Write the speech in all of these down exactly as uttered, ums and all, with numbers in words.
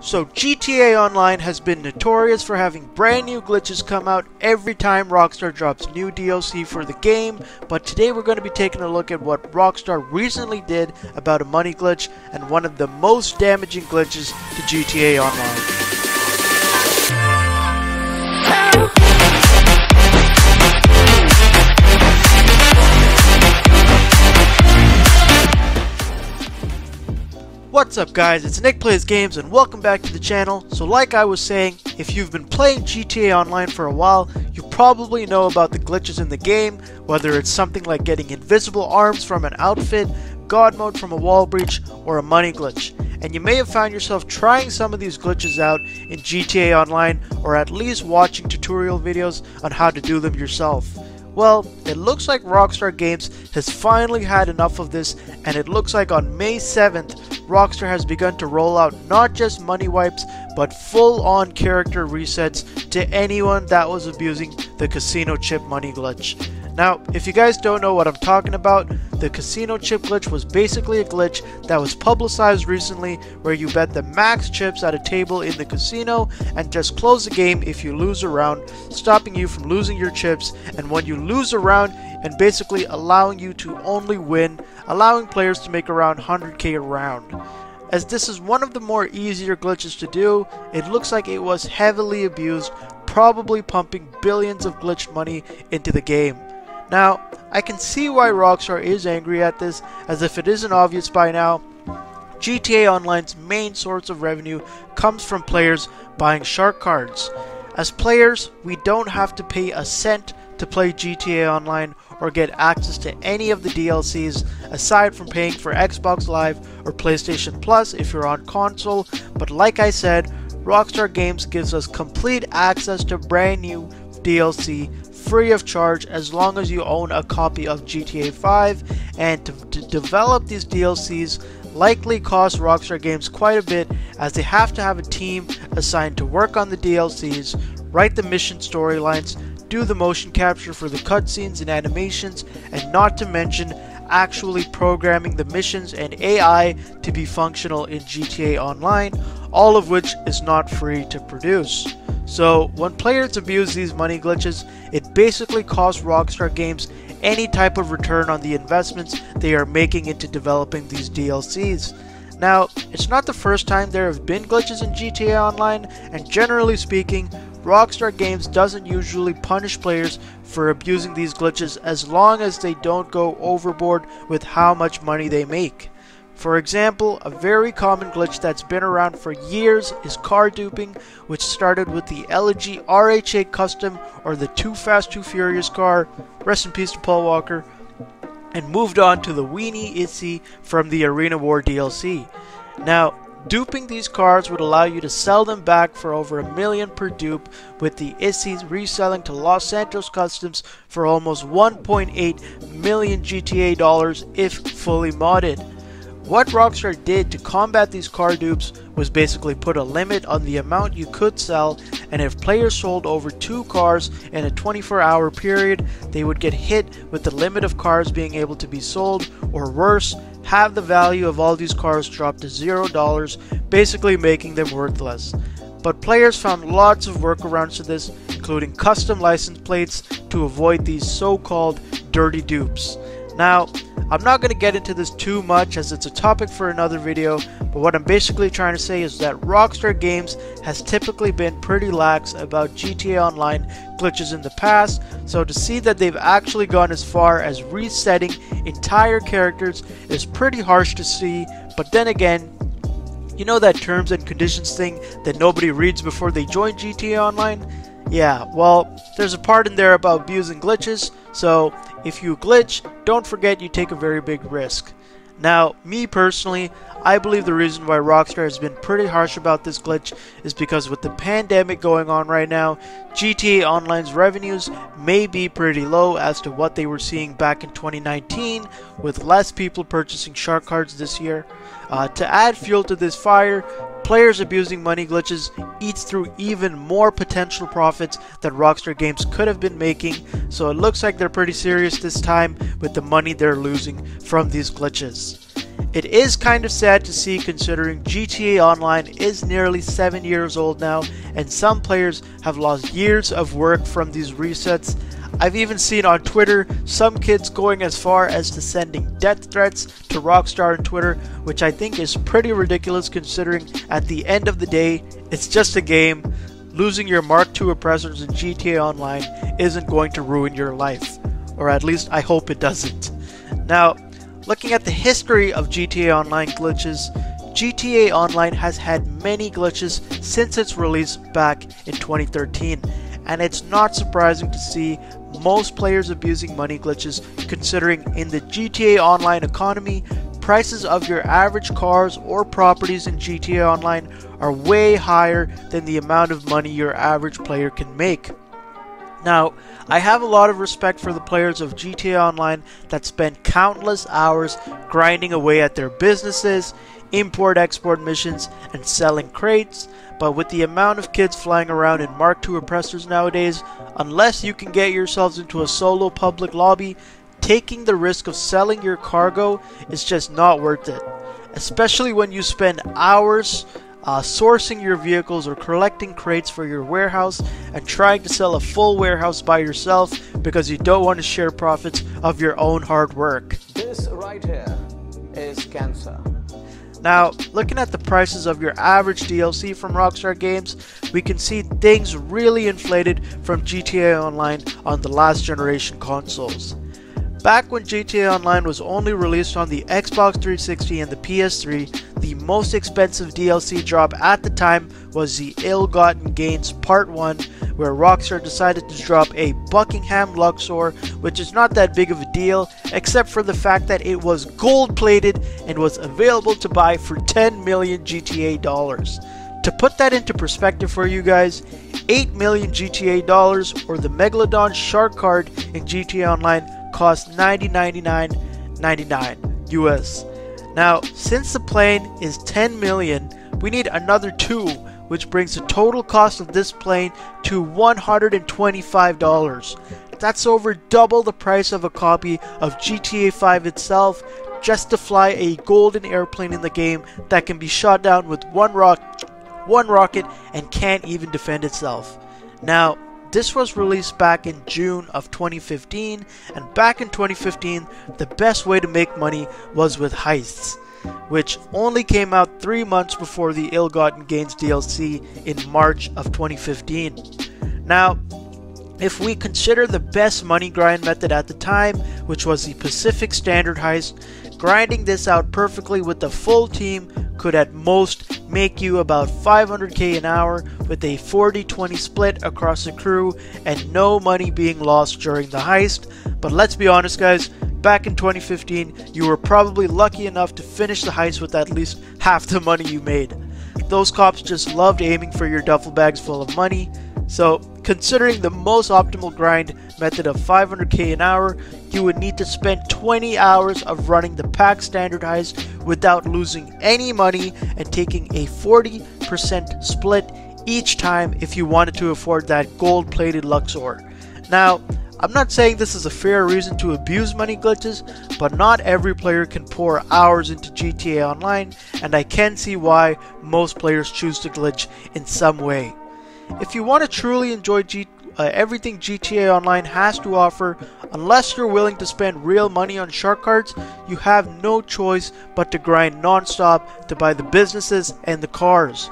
So G T A Online has been notorious for having brand new glitches come out every time Rockstar drops new D L C for the game, but today we're going to be taking a look at what Rockstar recently did about a money glitch and one of the most damaging glitches to G T A Online. What's up guys, it's NickPlaysGames and welcome back to the channel. So like I was saying, if you've been playing G T A Online for a while, you probably know about the glitches in the game, whether it's something like getting invisible arms from an outfit, God mode from a wall breach, or a money glitch. And you may have found yourself trying some of these glitches out in G T A Online, or at least watching tutorial videos on how to do them yourself. Well, it looks like Rockstar Games has finally had enough of this, and it looks like on May seventh, Rockstar has begun to roll out not just money wipes, but full-on character resets to anyone that was abusing the casino chip money glitch. Now, if you guys don't know what I'm talking about, the casino chip glitch was basically a glitch that was publicized recently where you bet the max chips at a table in the casino and just close the game if you lose a round, stopping you from losing your chips, and when you lose a round and basically allowing you to only win, allowing players to make around one hundred K a round. As this is one of the more easier glitches to do, it looks like it was heavily abused, probably pumping billions of glitch money into the game. Now, I can see why Rockstar is angry at this, as if it isn't obvious by now, G T A Online's main source of revenue comes from players buying shark cards. As players, we don't have to pay a cent to play G T A Online or get access to any of the D L Cs aside from paying for Xbox Live or PlayStation Plus if you're on console, but like I said, Rockstar Games gives us complete access to brand new D L C free of charge as long as you own a copy of G T A five, and to, to develop these D L Cs likely costs Rockstar Games quite a bit, as they have to have a team assigned to work on the D L Cs, write the mission storylines, do the motion capture for the cutscenes and animations, and not to mention actually programming the missions and A I to be functional in G T A Online, all of which is not free to produce. So when players abuse these money glitches, it basically costs Rockstar Games any type of return on the investments they are making into developing these D L Cs. Now, it's not the first time there have been glitches in G T A Online, and generally speaking, Rockstar Games doesn't usually punish players for abusing these glitches as long as they don't go overboard with how much money they make. For example, a very common glitch that's been around for years is car duping, which started with the Elegy R H A Custom or the Too Fast Too Furious car, rest in peace to Paul Walker, and moved on to the Weenie Itzy from the Arena War D L C. Now, duping these cars would allow you to sell them back for over a million per dupe, with the Itzies reselling to Los Santos Customs for almost one point eight million G T A dollars if fully modded. What Rockstar did to combat these car dupes was basically put a limit on the amount you could sell, and if players sold over two cars in a twenty-four hour period, they would get hit with the limit of cars being able to be sold, or worse, have the value of all these cars drop to zero dollars, basically making them worthless. But players found lots of workarounds to this, including custom license plates to avoid these so-called dirty dupes. Now, I'm not going to get into this too much as it's a topic for another video, but what I'm basically trying to say is that Rockstar Games has typically been pretty lax about G T A Online glitches in the past, so to see that they've actually gone as far as resetting entire characters is pretty harsh to see, but then again, you know that terms and conditions thing that nobody reads before they join G T A Online? Yeah, well, there's a part in there about abusing glitches, so if you glitch, don't forget you take a very big risk. Now, me personally, I believe the reason why Rockstar has been pretty harsh about this glitch is because with the pandemic going on right now, G T A Online's revenues may be pretty low as to what they were seeing back in twenty nineteen, with less people purchasing shark cards this year. Uh, to add fuel to this fire, players abusing money glitches eats through even more potential profits that Rockstar Games could have been making, so it looks like they're pretty serious this time with the money they're losing from these glitches. It is kind of sad to see, considering G T A Online is nearly seven years old now, and some players have lost years of work from these resets. I've even seen on Twitter some kids going as far as to sending death threats to Rockstar on Twitter, which I think is pretty ridiculous, considering at the end of the day, it's just a game. Losing your Mark two oppressors in G T A Online isn't going to ruin your life, or at least I hope it doesn't. Now, looking at the history of G T A Online glitches, G T A Online has had many glitches since its release back in twenty thirteen, and it's not surprising to see most players abusing money glitches, considering in the G T A Online economy, prices of your average cars or properties in G T A Online are way higher than the amount of money your average player can make. Now, I have a lot of respect for the players of G T A Online that spend countless hours grinding away at their businesses, import-export missions, and selling crates, but with the amount of kids flying around in Mark two oppressors nowadays, unless you can get yourselves into a solo public lobby, taking the risk of selling your cargo is just not worth it, especially when you spend hours Uh, sourcing your vehicles or collecting crates for your warehouse and trying to sell a full warehouse by yourself because you don't want to share profits of your own hard work. This right here is cancer. Now, looking at the prices of your average D L C from Rockstar Games, we can see things really inflated from G T A Online on the last generation consoles. Back when G T A Online was only released on the Xbox three sixty and the P S three, the most expensive D L C drop at the time was the Ill-Gotten Gains Part one, where Rockstar decided to drop a Buckingham Luxor, which is not that big of a deal, except for the fact that it was gold-plated and was available to buy for ten million G T A dollars. To put that into perspective for you guys, eight million G T A dollars, or the Megalodon Shark Card in G T A Online, cost ninety dollars and ninety-nine cents U S. Now, since the plane is ten million, we need another two, which brings the total cost of this plane to one hundred twenty-five dollars. That's over double the price of a copy of G T A five itself, just to fly a golden airplane in the game that can be shot down with one rock, one rocket and can't even defend itself. Now, this was released back in June of twenty fifteen, and back in twenty fifteen, the best way to make money was with heists, which only came out three months before the Ill-Gotten Gains D L C in March of twenty fifteen. Now, if we consider the best money grind method at the time, which was the Pacific Standard Heist, grinding this out perfectly with the full team could at most make you about five hundred K an hour with a forty twenty split across the crew and no money being lost during the heist. But let's be honest guys, back in twenty fifteen, you were probably lucky enough to finish the heist with at least half the money you made. Those cops just loved aiming for your duffel bags full of money. So, considering the most optimal grind method of five hundred K an hour, you would need to spend twenty hours of running the pack standard heist without losing any money and taking a forty percent split each time if you wanted to afford that gold-plated Luxor. Now, I'm not saying this is a fair reason to abuse money glitches, but not every player can pour hours into G T A Online, and I can see why most players choose to glitch in some way. If you want to truly enjoy G uh, everything G T A Online has to offer, unless you're willing to spend real money on shark cards, you have no choice but to grind non-stop to buy the businesses and the cars.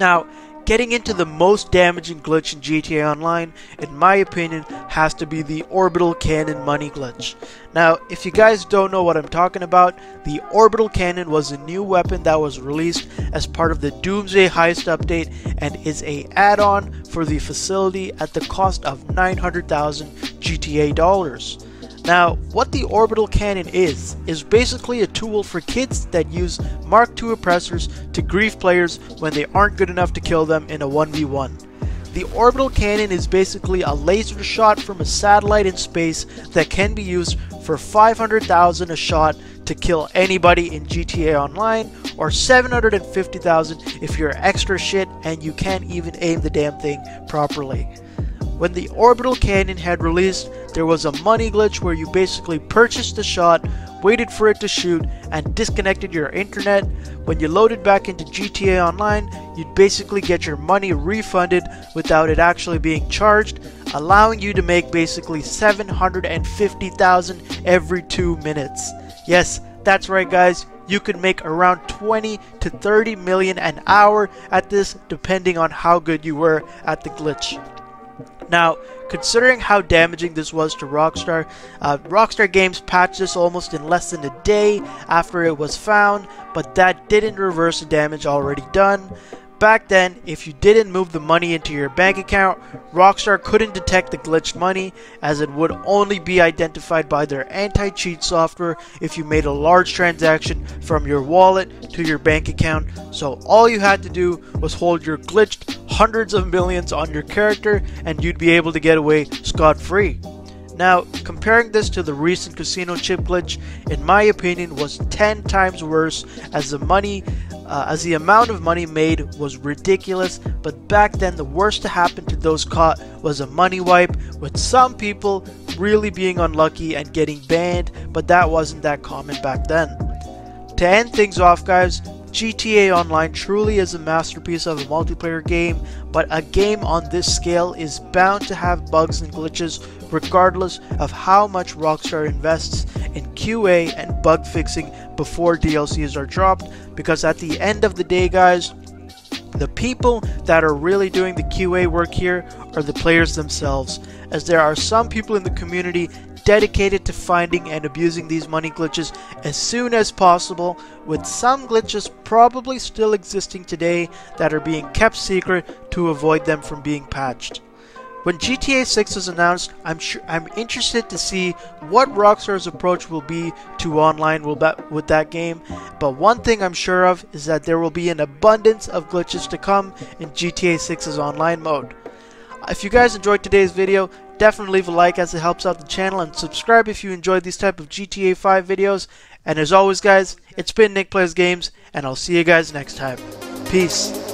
Now, getting into the most damaging glitch in G T A Online, in my opinion, has to be the Orbital Cannon money glitch. Now, if you guys don't know what I'm talking about, the Orbital Cannon was a new weapon that was released as part of the Doomsday Heist update and is a add-on for the facility at the cost of nine hundred thousand G T A dollars. Now, what the Orbital Cannon is, is basically a tool for kids that use Mark two oppressors to grief players when they aren't good enough to kill them in a one v one. The Orbital Cannon is basically a laser shot from a satellite in space that can be used for five hundred thousand a shot to kill anybody in G T A Online, or seven hundred fifty thousand if you're extra shit and you can't even aim the damn thing properly. When the Orbital Cannon had released, there was a money glitch where you basically purchased the shot, waited for it to shoot, and disconnected your internet. When you loaded back into G T A Online, you'd basically get your money refunded without it actually being charged, allowing you to make basically seven hundred fifty thousand dollars every two minutes. Yes, that's right guys, you could make around twenty to thirty million an hour at this, depending on how good you were at the glitch. Now, considering how damaging this was to Rockstar, uh, Rockstar Games patched this almost in less than a day after it was found, but that didn't reverse the damage already done. Back then, if you didn't move the money into your bank account, Rockstar couldn't detect the glitched money, as it would only be identified by their anti-cheat software if you made a large transaction from your wallet to your bank account. So all you had to do was hold your glitched hundreds of millions on your character and you'd be able to get away scot-free. Now, comparing this to the recent casino chip glitch, in my opinion, was ten times worse, as the money Uh, as the amount of money made was ridiculous. But back then, the worst to happen to those caught was a money wipe, with some people really being unlucky and getting banned, but that wasn't that common back then. To end things off guys, G T A Online truly is a masterpiece of a multiplayer game, but a game on this scale is bound to have bugs and glitches regardless of how much Rockstar invests in Q A and bug fixing before D L Cs are dropped, because at the end of the day guys, the people that are really doing the Q A work here are the players themselves, as there are some people in the community dedicated to finding and abusing these money glitches as soon as possible, with some glitches probably still existing today that are being kept secret to avoid them from being patched. When G T A six is announced, I'm sure I'm interested to see what Rockstar's approach will be to online with that game, but one thing I'm sure of is that there will be an abundance of glitches to come in G T A six's online mode. If you guys enjoyed today's video, definitely leave a like as it helps out the channel, and subscribe if you enjoyed these type of G T A five videos. And as always guys, it's been NickPlaysGames, and I'll see you guys next time. Peace.